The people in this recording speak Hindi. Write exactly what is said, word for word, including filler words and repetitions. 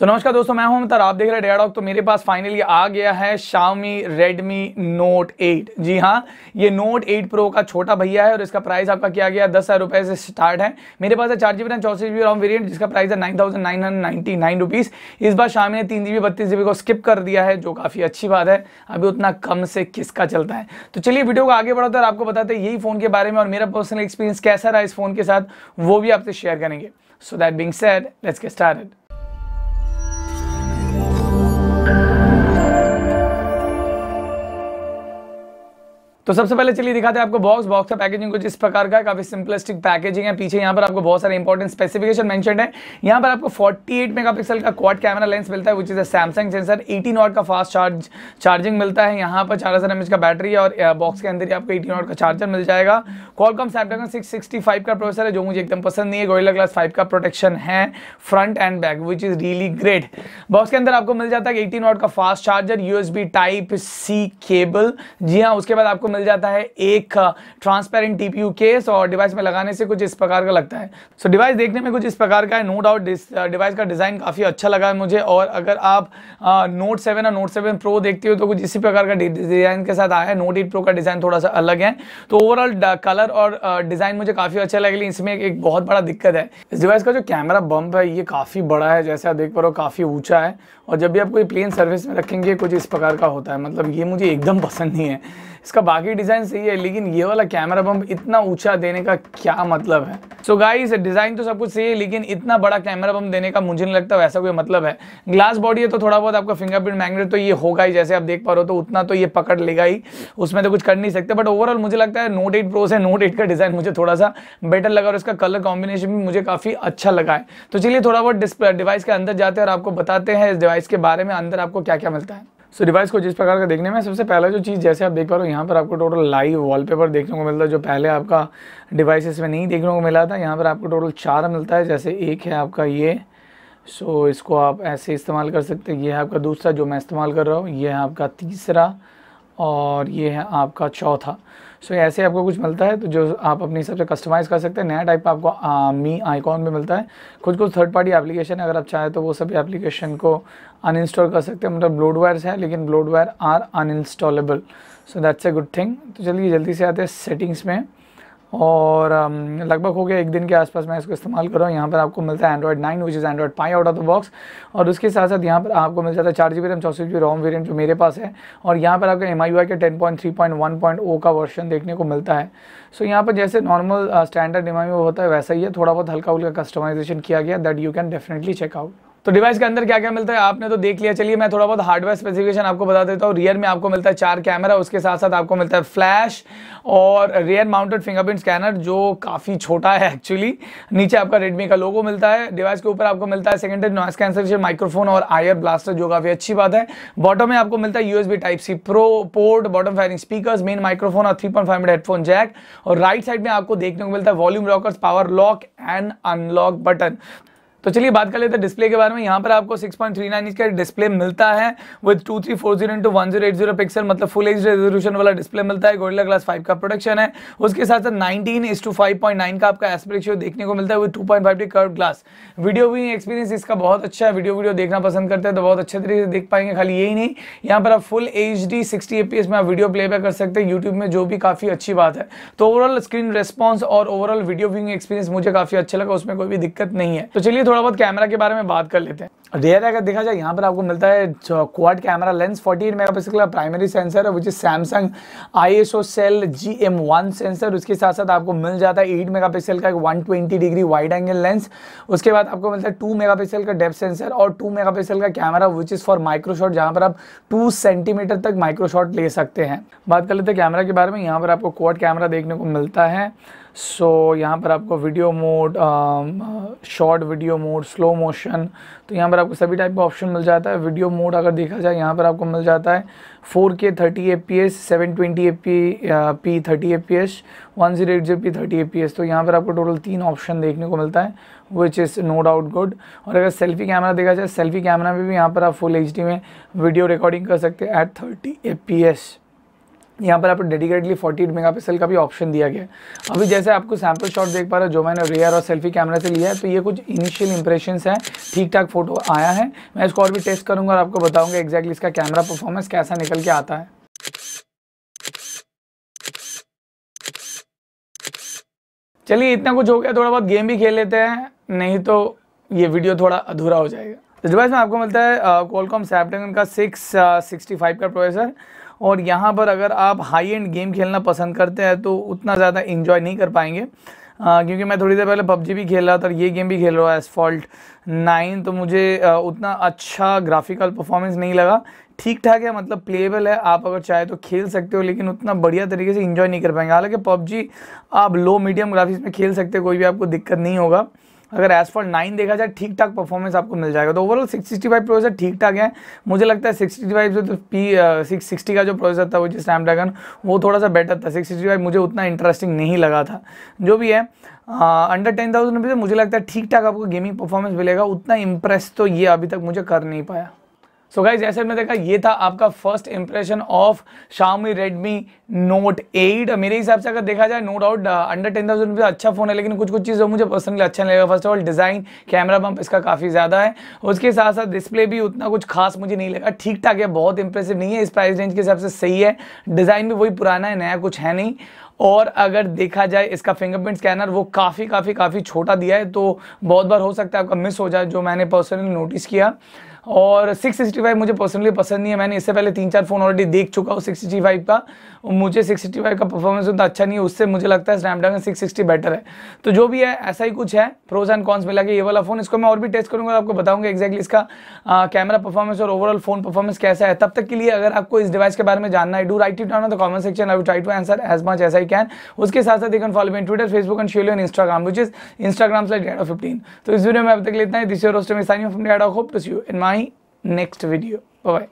सो so, नमस्कार दोस्तों, मैं हूं अमित, आप देख रहे हैं डेडॉक। तो मेरे पास फाइनली आ गया है Xiaomi Redmi Note एट। जी हाँ, ये Note एट Pro का छोटा भैया है और इसका प्राइस आपका किया गया दस हज़ार रुपये से स्टार्ट है। मेरे पास है चार जी बी रैम चौंसठ जी बी रॉम वेरियंट जिसका प्राइस है nine thousand nine hundred ninety nine rupees. इस बार Xiaomi ने तीन जी बी बत्तीस जी बी को स्किप कर दिया है, जो काफ़ी अच्छी बात है। अभी उतना कम से किसका चलता है। तो चलिए वीडियो को आगे बढ़ाते और आपको बताते हैं यही फ़ोन के बारे में और मेरा पर्सनल एक्सपीरियंस कैसा रहा इस फ़ोन के साथ, वो भी आपसे शेयर करेंगे। So that being said, let's get started. तो सबसे पहले चलिए दिखाते हैं आपको बॉक्स। बॉक्स का पैकेजिंग कुछ इस प्रकार का, काफी सिंपलिस्टिक पैकेजिंग है। पीछे यहाँ पर आपको बहुत सारे इंपॉर्टेंट स्पेसिफिकेशन मेंशन है। यहाँ पर आपको अड़तालीस मेगापिक्सल का क्वाड कैमरा लेंस मिलता है, which is a Samsung sensor. अठारह वॉट का फास्ट चार्ज चार्जिंग मिलता है। यहाँ पर चार हजार एम एच का बैटरी है और बॉक्स के अंदर ही आपको अठारह वॉट का चार्जर मिल जाएगा। Qualcomm Snapdragon six sixty five का प्रोसेसर है, जो मुझे एकदम पसंद नहीं है। गोरिल्ला ग्लास फाइव का प्रोटेक्शन है front and back, which is really great. Box के अंदर आपको मिल जाता है अठारह वॉट का fast charger, USB type C cable. जी हाँ, उसके बाद आपको मिल जाता है एक ट्रांसपेरेंट टीपीयू केस और डिवाइस में लगाने से कुछ इस प्रकार का लगता है। सो so, डिवाइस देखने में कुछ इस प्रकार का है। नो डाउट डिवाइस का डिज़ाइन काफ़ी अच्छा लगा है मुझे। और अगर आप नोट सेवन और नोट सेवन प्रो देखते हो तो कुछ इसी प्रकार का डिज़ाइन के साथ आया है। नोट एट प्रो का डिज़ाइन थोड़ा सा अलग है। तो ओवरऑल कलर और डिज़ाइन मुझे काफ़ी अच्छा लगा, लेकिन इसमें एक बहुत बड़ा दिक्कत है। इस डिवाइस का जो कैमरा बम्प है ये काफ़ी बड़ा है, जैसे आप देख पा रहे हो, काफ़ी ऊँचा है। और जब भी आप कोई प्लेन सर्विस में रखेंगे कुछ इस प्रकार का होता है। मतलब ये मुझे एकदम पसंद नहीं है। इसका बाकी डिज़ाइन सही है, लेकिन ये वाला कैमरा बम्प इतना ऊंचा देने का क्या मतलब है। सो गाइस, डिज़ाइन तो सब कुछ सही है, लेकिन इतना बड़ा कैमरा बम्प देने का मुझे नहीं लगता वैसा कोई मतलब है। ग्लास बॉडी है तो थोड़ा बहुत आपका फिंगरप्रिंट मैग्नेट तो ये होगा ही, जैसे आप देख पा रहे हो, तो उतना तो ये पकड़ लेगा ही, उसमें तो कुछ कर नहीं सकते। बट ओवरऑल मुझे लगता है नोट एट प्रो से नोट एट का डिज़ाइन मुझे थोड़ा सा बेटर लगा और इसका कलर कॉम्बिनेशन भी मुझे काफ़ी अच्छा लगा है। तो चलिए थोड़ा बहुत डिवाइस के अंदर जाते हैं और आपको बताते हैं इस डिवाइस के बारे में, अंदर आपको क्या क्या मिलता है। सो so, डिवाइस को जिस प्रकार का देखने में, सबसे पहला जो चीज़ जैसे आप देख पा रहे हो, यहाँ पर आपको टोटल लाइव वॉलपेपर देखने को मिलता है, जो पहले आपका डिवाइसेस में नहीं देखने को मिला था। यहाँ पर आपको टोटल चार मिलता है, जैसे एक है आपका ये, सो so, इसको आप ऐसे इस्तेमाल कर सकते हैं। ये है आपका दूसरा जो मैं इस्तेमाल कर रहा हूँ, ये है आपका तीसरा और ये है आपका चौथा। सो so, ऐसे आपको कुछ मिलता है तो जो आप अपने हिसाब से कस्टमाइज़ कर सकते हैं। नया टाइप आपको आ, मी आइकॉन भी मिलता है। कुछ कुछ थर्ड पार्टी एप्लीकेशन है, अगर आप चाहें तो वो सभी एप्लीकेशन को अनइंस्टॉल कर सकते हैं। मतलब ब्लोडवेयर्स है, लेकिन bloatware are uninstallable, so that's a good thing. तो चलिए जल्दी से आते हैं सेटिंग्स में। और लगभग हो गया एक दिन के आसपास मैं इसको इस्तेमाल कर रहा हूँ। यहाँ पर आपको मिलता है Android nine, which is Android Pie out of the box. और उसके साथ साथ यहाँ पर आपको मिल जाता है चार जी बी रैम चौंसठ जी बी रॉम वेरियंट, जो मेरे पास है। और यहाँ पर आपको एम आई यू आई के ten point three point one point O का वर्जन देखने को मिलता है। सो यहाँ पर जैसे normal standard M I U होता है वैसा ही है, थोड़ा बहुत हल्का हल्का कस्टमाइजेशन किया गया, that you can definitely check out. तो डिवाइस के अंदर क्या क्या मिलता है आपने तो देख लिया। चलिए मैं थोड़ा बहुत हार्डवेयर स्पेसिफिकेशन आपको बता देता हूँ। रियर में आपको मिलता है चार कैमरा, उसके साथ साथ आपको मिलता है फ्लैश और रियर माउंटेड फिंगरप्रिंट स्कैनर, जो काफ़ी छोटा है एक्चुअली। नीचे आपका रेडमी का लोगो मिलता है। डिवाइस के ऊपर आपको मिलता है सेकेंडरी नॉइस कैंसलेशन माइक्रोफोन और आयर ब्लास्टर, जो काफ़ी अच्छी बात है। बॉटम में आपको मिलता है USB type C pro port, bottom firing speakers, main microphone और three point five metre headphone jack. और राइट साइड में आपको देखने को मिलता है volume rockers, power lock and unlock button. तो चलिए बात कर लेते हैं डिस्प्ले के बारे में। यहाँ पर आपको six point three nine inch का डिस्प्ले मिलता है with two three four zero into one zero eight zero pixel, मतलब फुल एच रेजोल्यूशन वाला डिस्प्ले मिलता है। गोरिल्ला ग्लास फाइव का प्रोटेक्शन है। उसके साथ साथ nineteen is to five point nine का आपका एस्पेक्ट रेशियो देखने को मिलता है with two point five D curve glass. Video भी एक्सपीरियंस इसका बहुत अच्छा है। वीडियो वीडियो देखना पसंद करते हैं तो बहुत अच्छे तरीके से देख पाएंगे। खाली यही नहीं, यहाँ पर आप full H D sixty F P S में आप वीडियो प्ले बैक कर सकते हैं यूट्यूब में, जो भी काफ़ी अच्छी बात है। तो ओवरऑल स्क्रीन रेस्पॉन्स और ओवरऑल वीडियो व्यूइंग एक्सपीरियंस मुझे काफ़ी अच्छा लगा, उसमें कोई भी दिक्कत नहीं है। तो चलिए थोड़ा बहुत कैमरा के बारे में बात कर लेते हैं। रियर अगर देखा जाए, यहाँ पर आपको मिलता है क्वाड कैमरा लेंस, अड़तालीस मेगापिक्सल का प्राइमरी सेंसर है, which is Samsung ISOCELL G M one sensor. उसके साथ साथ आपको मिल जाता है आठ मेगापिक्सल का एक one twenty degree wide angle lens. उसके बाद आपको मिलता है टू मेगापिक्सल का डेप्थ सेंसर और टू मेगापिक्सल का camera, which is for micro shot, जहाँ पर आप टू सेंटीमीटर तक माइक्रो शॉट ले सकते हैं। बात कर लेते हैं कैमरा के बारे में। यहाँ पर आपको क्वाड कैमरा देखने को मिलता है। सो so, यहाँ पर आपको video mode, short video mode, slow motion, तो यहाँ पर आपको सभी टाइप का ऑप्शन मिल जाता है। वीडियो मोड अगर देखा जाए, यहाँ पर आपको मिल जाता है four K thirty F P S, seven twenty F P thirty F P S, one zero eight zero P thirty F P S. तो यहाँ पर आपको टोटल तीन ऑप्शन देखने को मिलता है, which is no doubt good. और अगर सेल्फी कैमरा देखा जाए, सेल्फी कैमरा में भी यहाँ पर आप फुल एच डी में वीडियो रिकॉर्डिंग कर सकते हैं at thirty F P S. यहाँ पर आपको डेडिकेटली फोर्टी एट मेगापिक्सल का भी ऑप्शन दिया गया है। अभी जैसे आपको सैम्पल शॉट देख पा रहे हो जो मैंने रियर और सेल्फी कैमरा से लिया है, तो ये कुछ इनिशियल इंप्रेशंस हैं, ठीक ठाक फोटो आया है। मैं इसको और भी टेस्ट करूँगा और आपको बताऊँगा एक्जैक्टली इसका कैमरा परफॉर्मेंस कैसा निकल के आता है। चलिए इतना कुछ हो गया, थोड़ा बहुत गेम भी खेल लेते हैं, नहीं तो ये वीडियो थोड़ा अधूरा हो जाएगा। तो डिवाइस में आपको मिलता है कॉलकॉम स्नैपड्रैगन का सिक्स सिक्सटी फाइव का प्रोसेसर, और यहाँ पर अगर आप हाई एंड गेम खेलना पसंद करते हैं तो उतना ज़्यादा इन्जॉय नहीं कर पाएंगे, आ, क्योंकि मैं थोड़ी देर पहले पबजी भी खेल रहा था और ये गेम भी खेल रहा है एसफॉल्ट नाइन, तो मुझे आ, उतना अच्छा ग्राफिकल परफॉर्मेंस नहीं लगा। ठीक ठाक है, मतलब प्लेएबल है, आप अगर चाहे तो खेल सकते हो, लेकिन उतना बढ़िया तरीके से इन्जॉय नहीं कर पाएंगे। हालांकि पबजी आप लो मीडियम ग्राफिक्स में खेल सकते हो, कोई भी आपको दिक्कत नहीं होगा। अगर एसफॉल्ट नाइन देखा जाए ठीक ठाक परफॉर्मेंस आपको मिल जाएगा। तो overall six sixty five processor ठीक ठाक है, मुझे लगता है सिक्स सिक्सटी फाइव से तो पी सिक्स सिक्सटी का जो प्रोसेसर था वो जो स्नैपड्रैगन वो थोड़ा सा बेटर था। सिक्स सिक्सटी फाइव मुझे उतना इंटरेस्टिंग नहीं लगा था। जो भी है अंडर टेन थाउजेंड रुपीज़ मुझे लगता है ठीक ठाक आपको गेमिंग परफॉर्मेंस मिलेगा, उतना इंप्रेस तो ये अभी तक मुझे कर नहीं पाया। सो गाइज जैसे हमने देखा ये था आपका first impression of Xiaomi Redmi Note eight. मेरे हिसाब से अगर देखा जाए no doubt under ten thousand rupees अच्छा फ़ोन है, लेकिन कुछ कुछ चीज़ मुझे पर्सनली अच्छा नहीं लगा। First of all design, camera bump इसका काफ़ी ज़्यादा है, उसके साथ साथ डिस्प्ले भी उतना कुछ खास मुझे नहीं लगा। ठीक ठाक है, बहुत इंप्रेसिव नहीं है, इस प्राइस रेंज के हिसाब से सही है। डिज़ाइन भी वही पुराना है, नया कुछ है नहीं। और अगर देखा जाए इसका फिंगरप्रिंट स्कैनर वो काफ़ी काफ़ी काफ़ी छोटा दिया है, तो बहुत बार हो सकता है आपका मिस हो जाए, जो मैंने पर्सनली नोटिस किया। और सिक्स सिक्सटी फाइव मुझे पर्सनली पसंद नहीं है, मैंने इससे पहले तीन चार फ़ोन ऑलरेडी देख चुका हूँ सिक्स सिक्सटी फाइव का, मुझे सिक्स सिक्सटी फाइव का परफॉर्मेंस उतना अच्छा नहीं है, उससे मुझे लगता है स्नैपड्रैगन सिक्स सिक्सटी बेटर है। तो जो भी है ऐसा ही कुछ है, प्रोज एंड कॉन्स मिला के ये वाला फ़ोन। इसको मैं और भी टेस्ट करूँगा, आपको बताऊँगा एक्जैक्टली इसका कैमरा परफॉर्मेंस और ओवरऑल फ़ोन परफॉर्मेंस कैसा है। तब तक के लिए अगर आपको इस डिवाइस के बारे में जानना है, do write it down in the comment section, I will try to answer as much as I can. उसके साथ साथ you can follow me on Twitter, Facebook and share on Instagram which is Instagram slash dead of fifteen. तो इस वीडियो में अब तक लेना है, दिस योर होस्ट, मैं signing off from dead of, hope to see you in my next video. Bye.